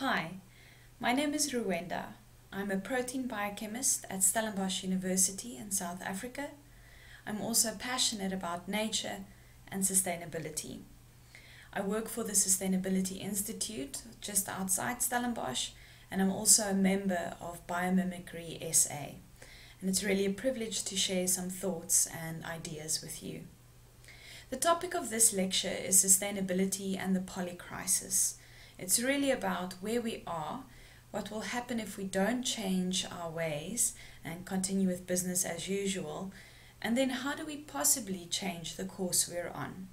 Hi, my name is Ruwenda. I'm a protein biochemist at Stellenbosch University in South Africa. I'm also passionate about nature and sustainability. I work for the Sustainability Institute just outside Stellenbosch, and I'm also a member of Biomimicry S.A. And it's really a privilege to share some thoughts and ideas with you. The topic of this lecture is sustainability and the polycrisis. It's really about where we are, what will happen if we don't change our ways and continue with business as usual, and then how do we possibly change the course we're on.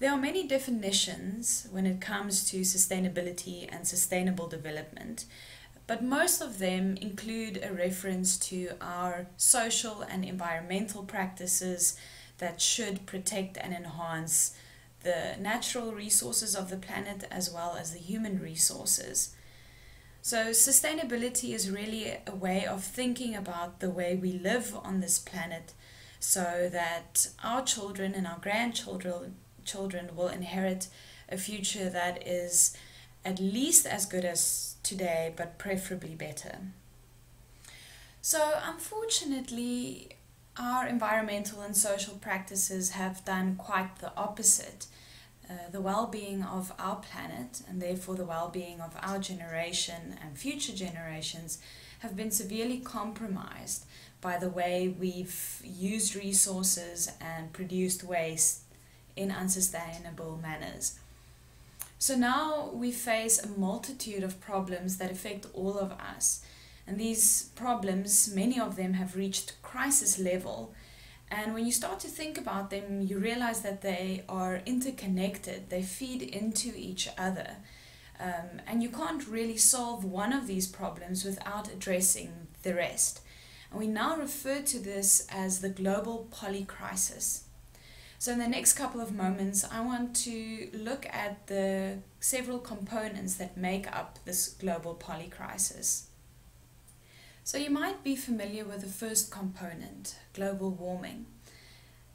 There are many definitions when it comes to sustainability and sustainable development, but most of them include a reference to our social and environmental practices that should protect and enhance the natural resources of the planet as well as the human resources. So sustainability is really a way of thinking about the way we live on this planet so that our children and our grandchildren will inherit a future that is at least as good as today, but preferably better. So unfortunately, our environmental and social practices have done quite the opposite. The well-being of our planet, and therefore the well-being of our generation and future generations, have been severely compromised by the way we've used resources and produced waste in unsustainable manners. So now we face a multitude of problems that affect all of us. And these problems, many of them have reached crisis level. And when you start to think about them, you realize that they are interconnected. They feed into each other. And you can't really solve one of these problems without addressing the rest. And we now refer to this as the global polycrisis. So in the next couple of moments, I want to look at the several components that make up this global polycrisis. So you might be familiar with the first component, global warming.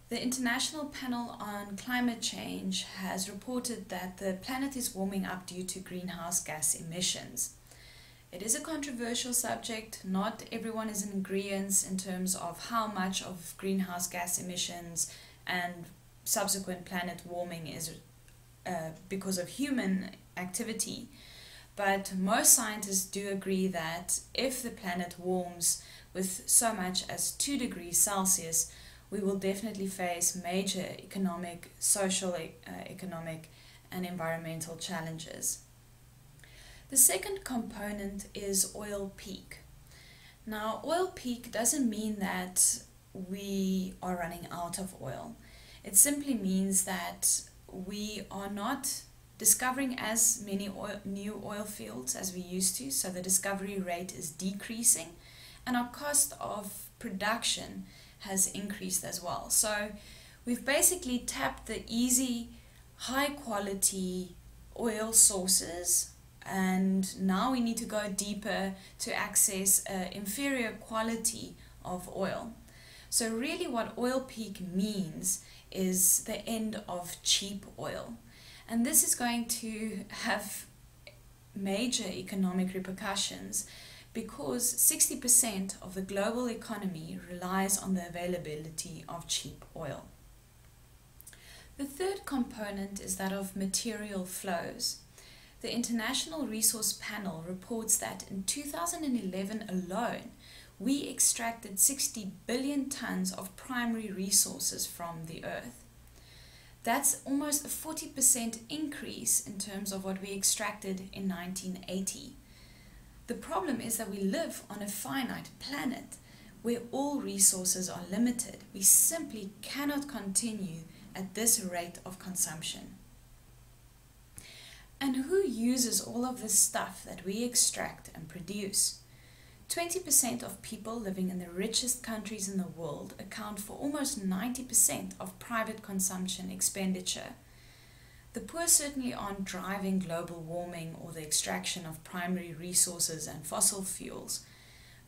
The International Panel on Climate Change has reported that the planet is warming up due to greenhouse gas emissions. It is a controversial subject. Not everyone is in agreement in terms of how much of greenhouse gas emissions and subsequent planet warming is because of human activity. But most scientists do agree that if the planet warms with so much as 2 degrees Celsius, we will definitely face major economic, social, economic and environmental challenges. The second component is oil peak. Now, oil peak doesn't mean that we are running out of oil. It simply means that we are not discovering as many new oil fields as we used to, so the discovery rate is decreasing, and our cost of production has increased as well. So we've basically tapped the easy, high quality oil sources, and now we need to go deeper to access inferior quality of oil. So really what oil peak means is the end of cheap oil. And this is going to have major economic repercussions because 60% of the global economy relies on the availability of cheap oil. The third component is that of material flows. The International Resource Panel reports that in 2011 alone, we extracted 60 billion tons of primary resources from the earth. That's almost a 40% increase in terms of what we extracted in 1980. The problem is that we live on a finite planet where all resources are limited. We simply cannot continue at this rate of consumption. And who uses all of this stuff that we extract and produce? 20% of people living in the richest countries in the world account for almost 90% of private consumption expenditure. The poor certainly aren't driving global warming or the extraction of primary resources and fossil fuels,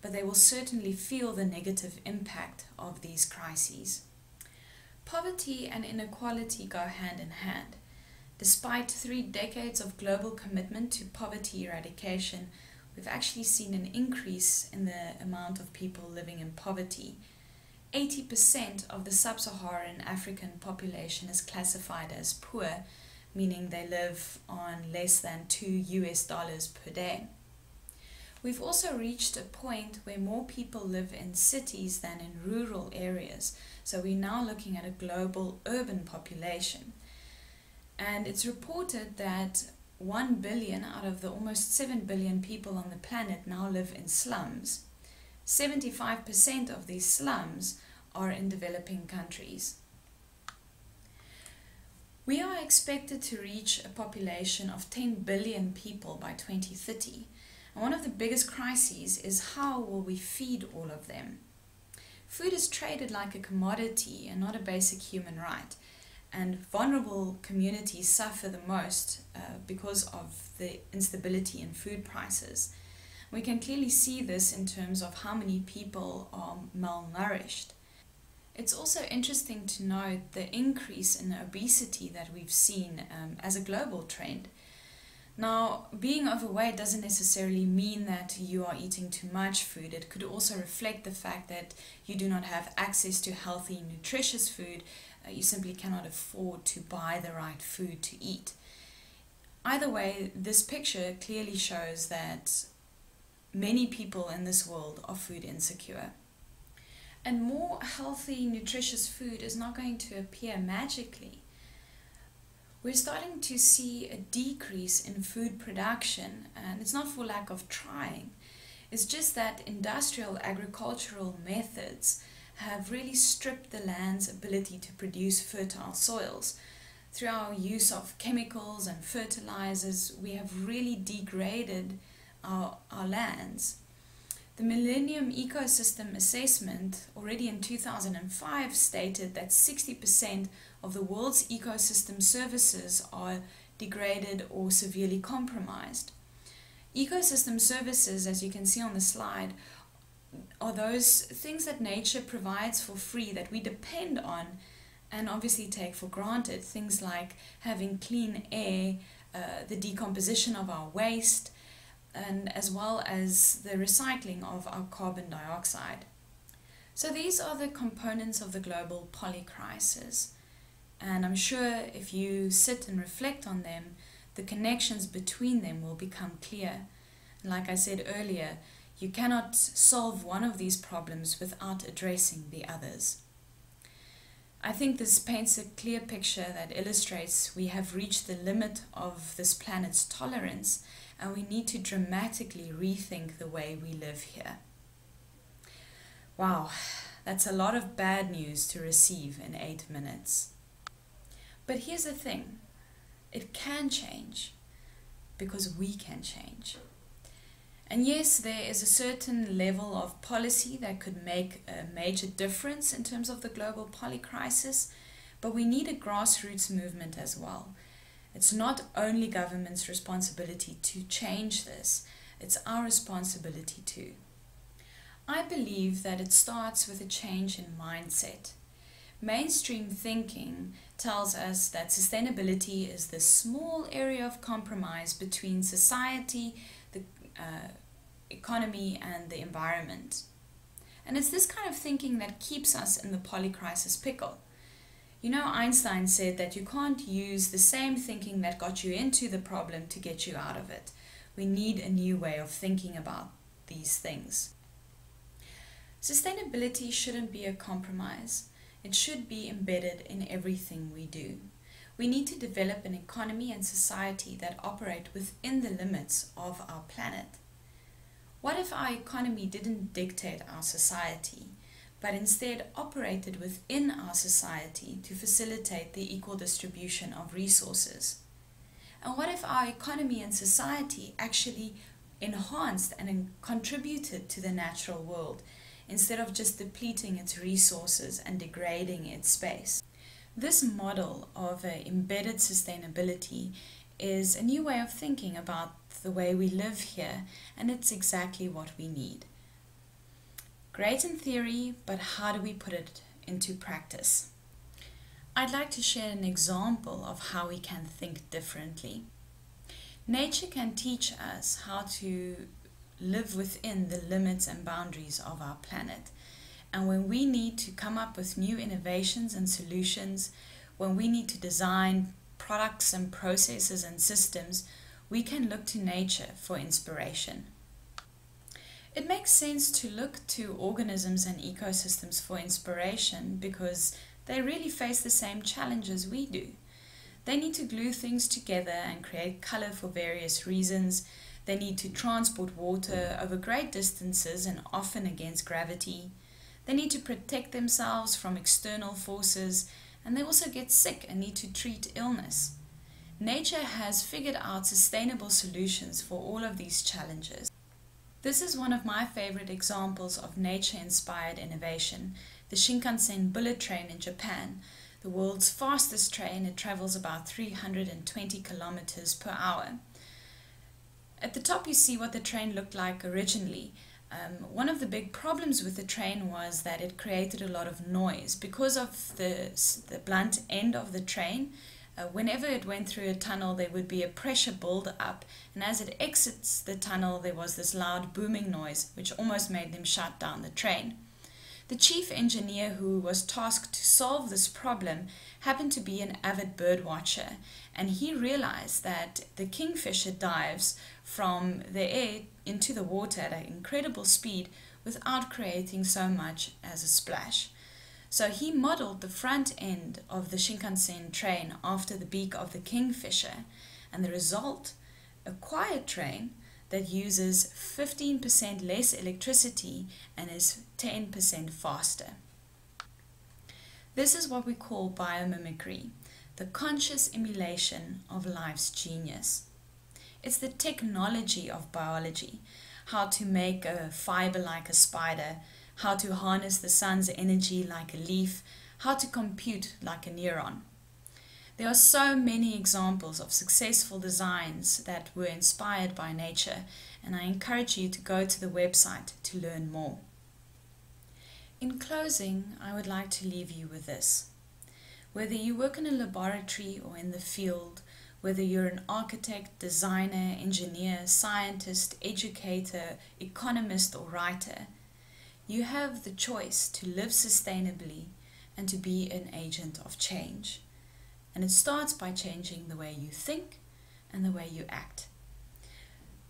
but they will certainly feel the negative impact of these crises. Poverty and inequality go hand in hand. Despite 3 decades of global commitment to poverty eradication, we've actually seen an increase in the amount of people living in poverty. 80% of the sub-Saharan African population is classified as poor, meaning they live on less than $2 per day. We've also reached a point where more people live in cities than in rural areas, so we're now looking at a global urban population. And it's reported that 1 billion out of the almost 7 billion people on the planet now live in slums. 75% of these slums are in developing countries. We are expected to reach a population of 10 billion people by 2030. And one of the biggest crises is how will we feed all of them? Food is traded like a commodity and not a basic human right. And vulnerable communities suffer the most because of the instability in food prices. We can clearly see this in terms of how many people are malnourished. It's also interesting to note the increase in obesity that we've seen as a global trend. Now, being overweight doesn't necessarily mean that you are eating too much food. It could also reflect the fact that you do not have access to healthy, nutritious food. You simply cannot afford to buy the right food to eat. Either way, this picture clearly shows that many people in this world are food insecure. And more healthy, nutritious food is not going to appear magically. We're starting to see a decrease in food production, and it's not for lack of trying. It's just that industrial agricultural methods have really stripped the land's ability to produce fertile soils. Through our use of chemicals and fertilizers, we have really degraded our lands. The Millennium Ecosystem Assessment, already in 2005, stated that 60% of the world's ecosystem services are degraded or severely compromised. Ecosystem services, as you can see on the slide, are those things that nature provides for free that we depend on and obviously take for granted. Things like having clean air, the decomposition of our waste, and as well as the recycling of our carbon dioxide. So these are the components of the global polycrisis. And I'm sure if you sit and reflect on them, the connections between them will become clear. Like I said earlier, you cannot solve one of these problems without addressing the others. I think this paints a clear picture that illustrates we have reached the limit of this planet's tolerance, and we need to dramatically rethink the way we live here. Wow, that's a lot of bad news to receive in 8 minutes. But here's the thing, it can change, because we can change. And yes, there is a certain level of policy that could make a major difference in terms of the global polycrisis, but we need a grassroots movement as well. It's not only government's responsibility to change this, it's our responsibility too. I believe that it starts with a change in mindset. Mainstream thinking tells us that sustainability is the small area of compromise between society, the economy and the environment. And it's this kind of thinking that keeps us in the polycrisis pickle. You know, Einstein said that you can't use the same thinking that got you into the problem to get you out of it. We need a new way of thinking about these things. Sustainability shouldn't be a compromise. It should be embedded in everything we do. We need to develop an economy and society that operate within the limits of our planet. What if our economy didn't dictate our society, but instead operated within our society to facilitate the equal distribution of resources? And what if our economy and society actually enhanced and contributed to the natural world, instead of just depleting its resources and degrading its space? This model of embedded sustainability is a new way of thinking about the way we live here, and it's exactly what we need. Great in theory, but how do we put it into practice? I'd like to share an example of how we can think differently. Nature can teach us how to live within the limits and boundaries of our planet. And when we need to come up with new innovations and solutions, when we need to design products and processes and systems, we can look to nature for inspiration. It makes sense to look to organisms and ecosystems for inspiration because they really face the same challenges we do. They need to glue things together and create color for various reasons. They need to transport water over great distances and often against gravity. They need to protect themselves from external forces, and they also get sick and need to treat illness. Nature has figured out sustainable solutions for all of these challenges. This is one of my favorite examples of nature-inspired innovation, the Shinkansen bullet train in Japan. The world's fastest train, it travels about 320 kilometers per hour. At the top you see what the train looked like originally. One of the big problems with the train was that it created a lot of noise because of the blunt end of the train. Whenever it went through a tunnel, there would be a pressure build up, and as it exits the tunnel, there was this loud booming noise, which almost made them shut down the train. The chief engineer who was tasked to solve this problem happened to be an avid bird watcher, and he realized that the kingfisher dives from the air into the water at an incredible speed without creating so much as a splash. So he modeled the front end of the Shinkansen train after the beak of the kingfisher, and the result, a quiet train that uses 15% less electricity and is 10% faster. This is what we call biomimicry, the conscious emulation of life's genius. It's the technology of biology, how to make a fiber like a spider, how to harness the sun's energy like a leaf, how to compute like a neuron. There are so many examples of successful designs that were inspired by nature, and I encourage you to go to the website to learn more. In closing, I would like to leave you with this. Whether you work in a laboratory or in the field, whether you're an architect, designer, engineer, scientist, educator, economist, or writer, you have the choice to live sustainably and to be an agent of change. And it starts by changing the way you think and the way you act.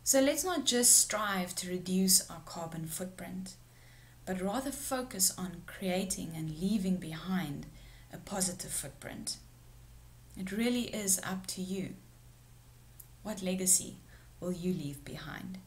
So let's not just strive to reduce our carbon footprint, but rather focus on creating and leaving behind a positive footprint. It really is up to you. What legacy will you leave behind?